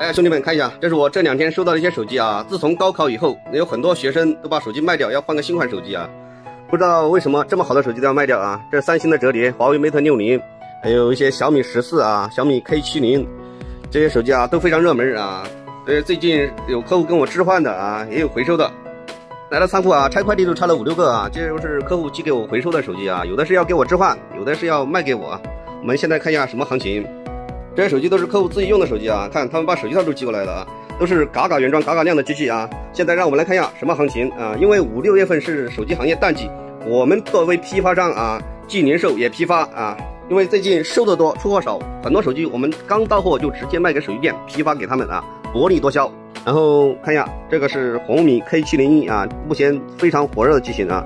哎，兄弟们看一下，这是我这两天收到的一些手机啊。自从高考以后，有很多学生都把手机卖掉，要换个新款手机啊。不知道为什么这么好的手机都要卖掉啊？这是三星的折叠、华为 Mate 60，还有一些小米14啊、小米 K70， 这些手机啊都非常热门啊。最近有客户跟我置换的啊，也有回收的。 来到仓库啊，拆快递都拆了5、6个啊，这就是客户寄给我回收的手机啊，有的是要给我置换，有的是要卖给我。我们现在看一下什么行情，这些手机都是客户自己用的手机啊，看他们把手机套都寄过来了啊，都是嘎嘎原装、嘎嘎亮的机器啊。现在让我们来看一下什么行情啊，因为5、6月份是手机行业淡季，我们作为批发商啊，既零售也批发啊，因为最近收的多，出货少，很多手机我们刚到货就直接卖给手机店批发给他们啊，薄利多销。 然后看一下，这个是红米 K701 啊，目前非常火热的机型啊。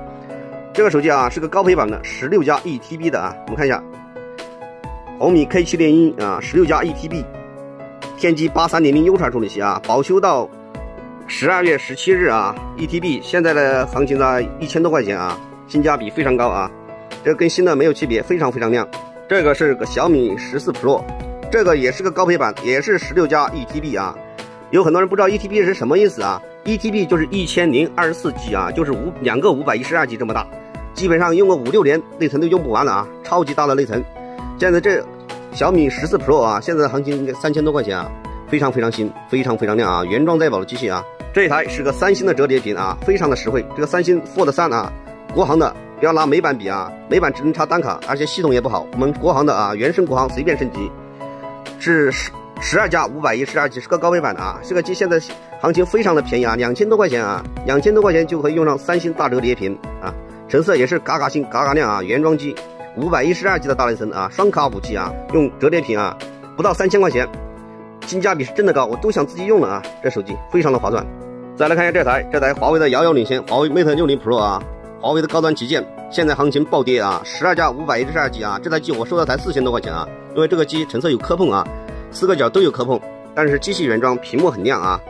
这个手机啊是个高配版的，16+1TB 的啊。我们看一下，红米 K701 啊，16+1TB， 天玑8300 Ultra 处理器啊，保修到12月17日啊 ，1TB 现在的行情在1000多块钱啊，性价比非常高啊，这跟新的没有区别，非常非常亮。这个是个小米14 Pro， 这个也是个高配版，也是16+1TB 啊。 有很多人不知道 1TB 是什么意思啊 ？1TB 就是1024G 啊，就是两个512G 这么大，基本上用个5、6年内存都用不完了啊，超级大的内存。现在这小米14 Pro 啊，现在的行情应该3000多块钱啊，非常非常新，非常非常亮啊，原装在保的机器啊。这一台是个三星的折叠屏啊，非常的实惠。这个三星 Fold 3啊，国行的不要拿美版比啊，美版只能插单卡，而且系统也不好。我们国行的啊，原生国行随便升级，是12+512G 是个高配版的啊，这个机现在行情非常的便宜啊，2000多块钱啊，2000多块钱就可以用上三星大折叠屏啊，成色也是嘎嘎新、嘎嘎亮啊，原装机512G 的大内存啊，双卡5G啊，用折叠屏啊，不到3000块钱，性价比是真的高，我都想自己用了啊，这手机非常的划算。再来看一下这台华为的遥遥领先，华为 Mate 60 Pro 啊，华为的高端旗舰，现在行情暴跌啊，12+512G 啊，这台机我收到才4000多块钱啊，因为这个机成色有磕碰啊。 四个角都有磕碰，但是机器原装，屏幕很亮啊，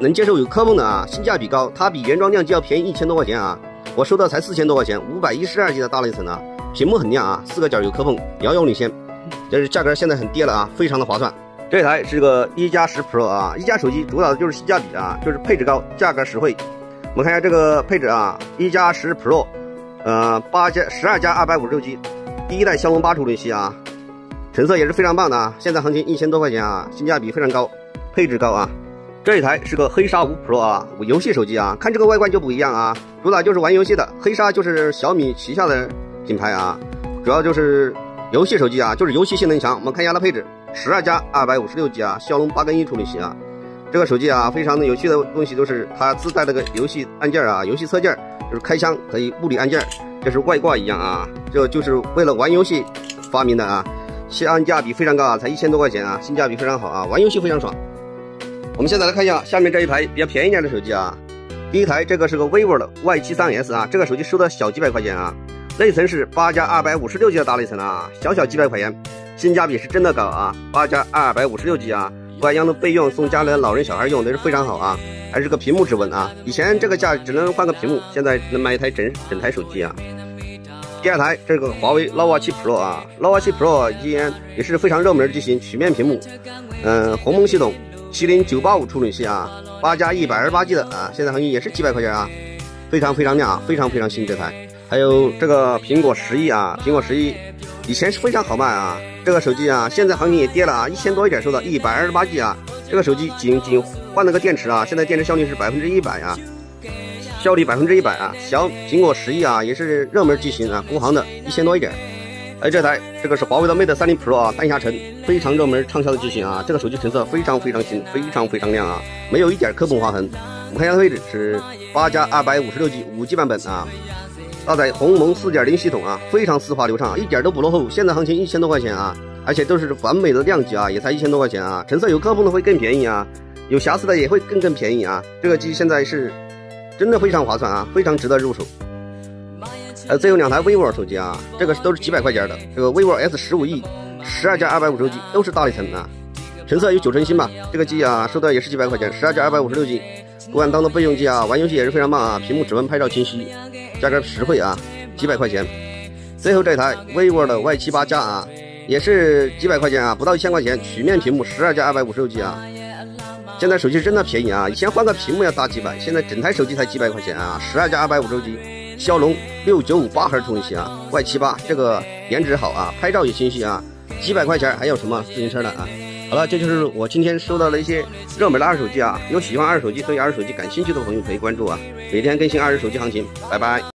能接受有磕碰的啊，性价比高，它比原装亮机要便宜1000多块钱啊，我收到才4000多块钱，512G 的大内存啊，屏幕很亮啊，四个角有磕碰，遥遥领先，但是价格现在很低了啊，非常的划算。这台是个1+10 Pro 啊，一加手机主打的就是性价比啊，就是配置高，价格实惠。我们看一下这个配置啊，1+10 Pro， 12+256G， 第一代骁龙8处理器啊。 成色也是非常棒的啊！现在行情1000多块钱啊，性价比非常高，配置高啊。这一台是个黑鲨5 Pro 啊，游戏手机啊，看这个外观就不一样啊，主打就是玩游戏的。黑鲨就是小米旗下的品牌啊，主要就是游戏手机啊，就是游戏性能强。我们看一下它配置，12+256G 啊，骁龙8+1处理器啊。这个手机啊，非常的有趣的东西就是它自带那个游戏按键啊，游戏侧键就是开箱可以物理按键，这是外挂一样啊，这就是为了玩游戏发明的啊。 性价比非常高啊，才1000多块钱啊，性价比非常好啊，玩游戏非常爽。我们现在来看一下下面这一排比较便宜点的手机啊。第一台这个是个 vivo 的 Y73s 啊，这个手机收的小几百块钱啊，内存是8+256G 的大内存啊，小几百块钱，性价比是真的高啊，8+256G 啊，外央的备用送家里的老人小孩用那是非常好啊，还是个屏幕指纹啊，以前这个价只能换个屏幕，现在能买一台整台手机啊。 第二台这个华为 nova 7 Pro 啊 ，nova 7 Pro 依然也是非常热门的机型，曲面屏幕，鸿蒙系统，麒麟985处理器啊，8+128G 的啊，现在行情也是几百块钱啊，非常非常亮啊，非常非常新这台。还有这个苹果11啊，苹果11以前是非常好卖啊，这个手机啊，现在行情也跌了啊，1000多一点收到，128G 啊，这个手机仅换了个电池啊，现在电池效率是100%啊。 效率100%啊，苹果11啊也是热门机型啊，国行的1000多一点。哎，这个是华为的 Mate 30 Pro 啊，丹霞橙非常热门畅销的机型啊，这个手机成色非常非常新，非常非常亮啊，没有一点磕碰划痕。我们看一下配置是8+256G 5G 版本啊，搭载鸿蒙 4.0 系统啊，非常丝滑流畅，一点都不落后。现在行情1000多块钱啊，而且都是完美的亮机啊，也才1000多块钱啊，成色有磕碰的会更便宜啊，有瑕疵的也会更便宜啊。这个机现在是。 真的非常划算啊，非常值得入手。最后两台 vivo 手机啊，这个都是几百块钱的。这个 vivo S 15E， 12+256G 都是大内存啊，成色有9成新吧。这个机啊，收到也是几百块钱，12+256G， 不管当做备用机啊，玩游戏也是非常棒啊，屏幕指纹拍照清晰，价格实惠啊，几百块钱。最后这台 vivo 的 Y78 啊，也是几百块钱啊，不到1000块钱，曲面屏幕12加256G 啊。现在手机真的便宜啊，以前换个屏幕要大几百，现在整台手机才几百块钱啊，12加256G， 骁龙695 8Hz处理器啊 ，Y78， 这个颜值好啊，拍照也清晰啊，几百块钱还有什么自行车的啊？好了，这就是我今天收到的一些热门的二手手机啊，有喜欢二手手机对二手手机感兴趣的朋友可以关注啊，每天更新二手手机行情，拜拜。